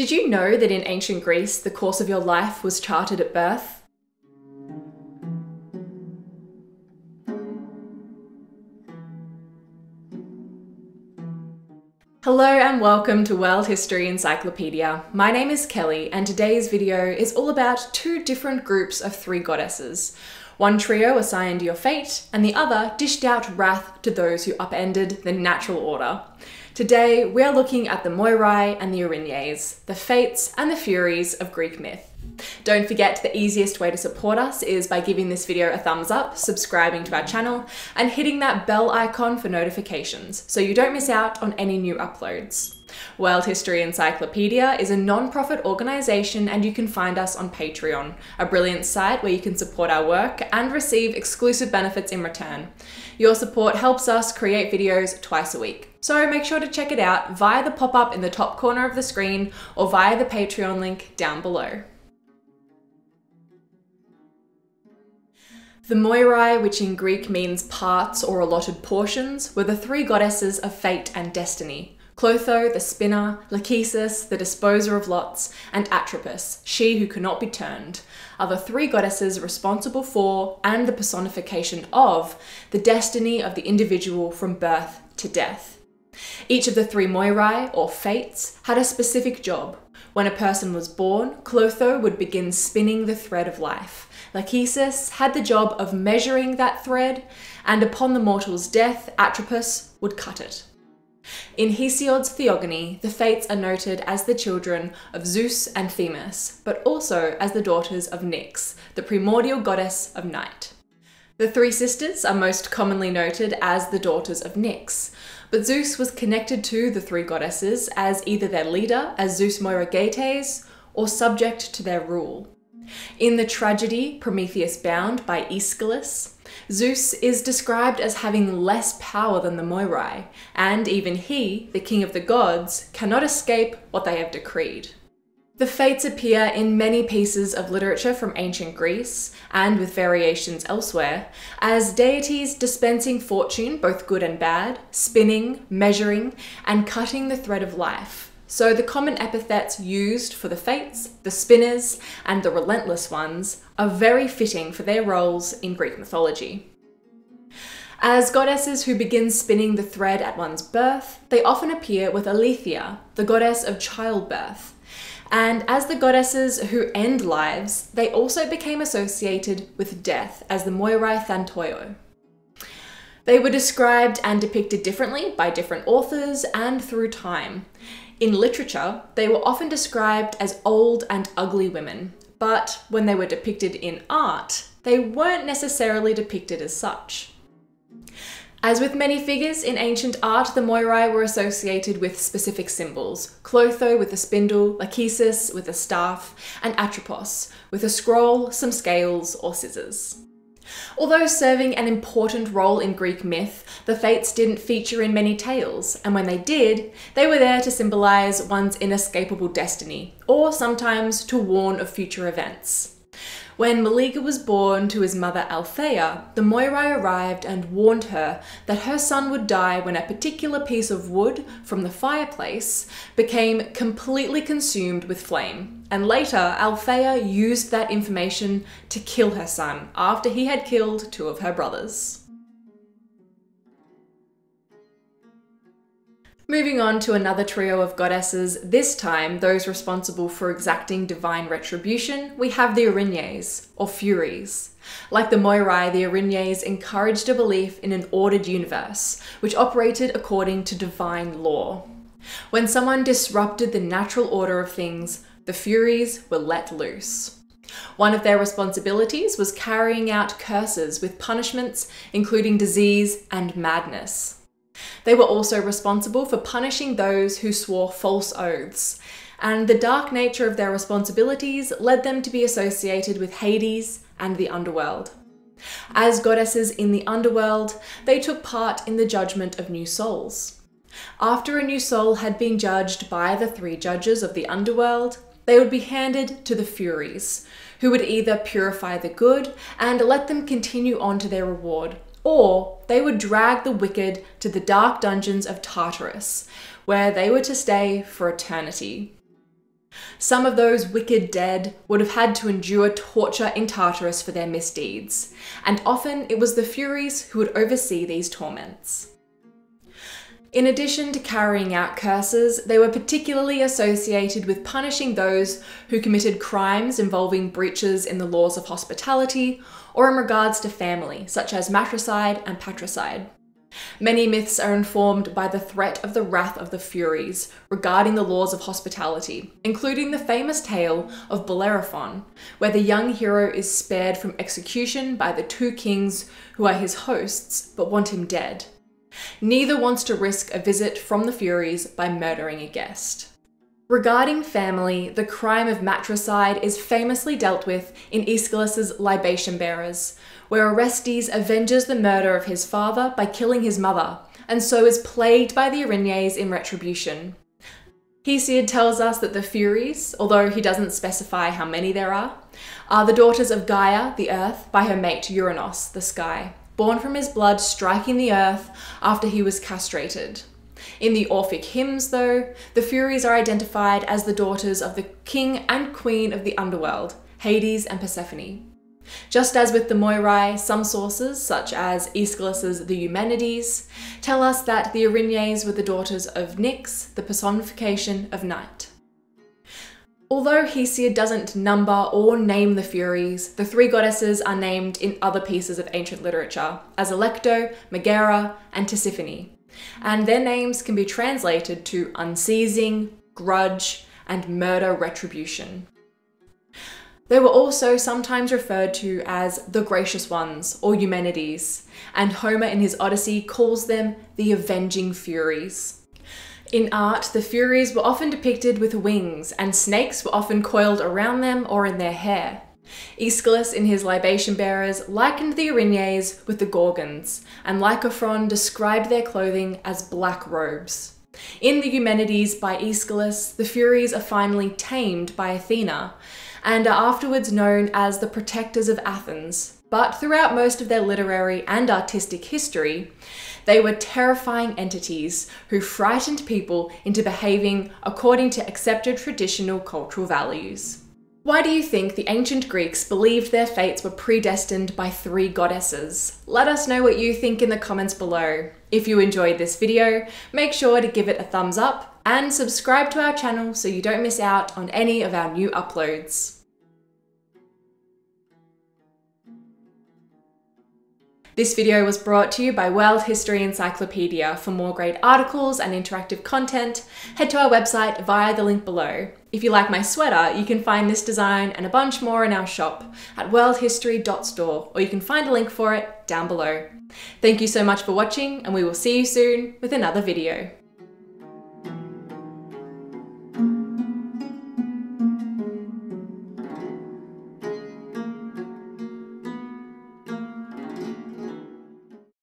Did you know that in ancient Greece, the course of your life was charted at birth? Hello and welcome to World History Encyclopedia. My name is Kelly and today's video is all about two different groups of three goddesses. One trio assigned your fate and the other dished out wrath to those who upended the natural order. Today, we're looking at the Moirai and the Erinyes, the fates and the furies of Greek myth. Don't forget the easiest way to support us is by giving this video a thumbs up, subscribing to our channel, and hitting that bell icon for notifications so you don't miss out on any new uploads. World History Encyclopedia is a non-profit organisation and you can find us on Patreon, a brilliant site where you can support our work and receive exclusive benefits in return. Your support helps us create videos twice a week. So make sure to check it out via the pop-up in the top corner of the screen or via the Patreon link down below. The Moirai, which in Greek means parts or allotted portions, were the three goddesses of fate and destiny: Clotho, the spinner, Lachesis, the disposer of lots, and Atropos, she who cannot be turned, are the three goddesses responsible for, and the personification of, the destiny of the individual from birth to death. Each of the three Moirai, or fates, had a specific job. When a person was born, Clotho would begin spinning the thread of life. Lachesis had the job of measuring that thread, and upon the mortal's death, Atropos would cut it. In Hesiod's Theogony, the Fates are noted as the children of Zeus and Themis, but also as the daughters of Nyx, the primordial goddess of night. The three sisters are most commonly noted as the daughters of Nyx, but Zeus was connected to the three goddesses as either their leader, as Zeus Moiragetes, or subject to their rule. In the tragedy Prometheus Bound by Aeschylus, Zeus is described as having less power than the Moirai, and even he, the king of the gods, cannot escape what they have decreed. The fates appear in many pieces of literature from ancient Greece, and with variations elsewhere, as deities dispensing fortune, both good and bad, spinning, measuring, and cutting the thread of life. So the common epithets used for the fates, the spinners, and the relentless ones are very fitting for their roles in Greek mythology. As goddesses who begin spinning the thread at one's birth, they often appear with Eileithyia, the goddess of childbirth. And as the goddesses who end lives, they also became associated with death as the Moirai Thantoio. They were described and depicted differently by different authors and through time. In literature, they were often described as old and ugly women, but when they were depicted in art, they weren't necessarily depicted as such. As with many figures in ancient art, the Moirai were associated with specific symbols: Clotho with a spindle, Lachesis with a staff, and Atropos with a scroll, some scales, or scissors. Although serving an important role in Greek myth, the fates didn't feature in many tales, and when they did, they were there to symbolise one's inescapable destiny, or sometimes to warn of future events. When Maliga was born to his mother Althea, the Moirai arrived and warned her that her son would die when a particular piece of wood from the fireplace became completely consumed with flame, and later Althea used that information to kill her son after he had killed two of her brothers. Moving on to another trio of goddesses, this time those responsible for exacting divine retribution, we have the Erinyes, or Furies. Like the Moirai, the Erinyes encouraged a belief in an ordered universe, which operated according to divine law. When someone disrupted the natural order of things, the Furies were let loose. One of their responsibilities was carrying out curses with punishments, including disease and madness. They were also responsible for punishing those who swore false oaths, and the dark nature of their responsibilities led them to be associated with Hades and the underworld. As goddesses in the underworld, they took part in the judgment of new souls. After a new soul had been judged by the three judges of the underworld, they would be handed to the Furies, who would either purify the good and let them continue on to their reward, or they would drag the wicked to the dark dungeons of Tartarus, where they were to stay for eternity. Some of those wicked dead would have had to endure torture in Tartarus for their misdeeds, and often it was the Furies who would oversee these torments. In addition to carrying out curses, they were particularly associated with punishing those who committed crimes involving breaches in the laws of hospitality or in regards to family, such as matricide and patricide. Many myths are informed by the threat of the wrath of the Furies regarding the laws of hospitality, including the famous tale of Bellerophon, where the young hero is spared from execution by the two kings who are his hosts but want him dead. Neither wants to risk a visit from the Furies by murdering a guest. Regarding family, the crime of matricide is famously dealt with in Aeschylus's Libation Bearers, where Orestes avenges the murder of his father by killing his mother, and so is plagued by the Erinyes in retribution. Hesiod tells us that the Furies, although he doesn't specify how many there are the daughters of Gaia, the earth, by her mate Uranos, the sky, born from his blood striking the earth after he was castrated. In the Orphic Hymns, though, the Furies are identified as the daughters of the king and queen of the underworld, Hades and Persephone. Just as with the Moirai, some sources, such as Aeschylus's The Eumenides, tell us that the Erinyes were the daughters of Nyx, the personification of night. Although Hesiod doesn't number or name the Furies, the three goddesses are named in other pieces of ancient literature as Alecto, Megara, and Tisiphone, and their names can be translated to unceasing, grudge, and murder retribution. They were also sometimes referred to as the Gracious Ones or Eumenides, and Homer in his Odyssey calls them the Avenging Furies. In art, the Furies were often depicted with wings, and snakes were often coiled around them or in their hair. Aeschylus, in his Libation Bearers, likened the Erinyes with the Gorgons, and Lycophron described their clothing as black robes. In the Eumenides by Aeschylus, the Furies are finally tamed by Athena, and are afterwards known as the protectors of Athens. But throughout most of their literary and artistic history, they were terrifying entities who frightened people into behaving according to accepted traditional cultural values. Why do you think the ancient Greeks believed their fates were predestined by three goddesses? Let us know what you think in the comments below. If you enjoyed this video, make sure to give it a thumbs up and subscribe to our channel so you don't miss out on any of our new uploads. This video was brought to you by World History Encyclopedia. For more great articles and interactive content, head to our website via the link below. If you like my sweater, you can find this design and a bunch more in our shop at worldhistory.store, or you can find a link for it down below. Thank you so much for watching, and we will see you soon with another video.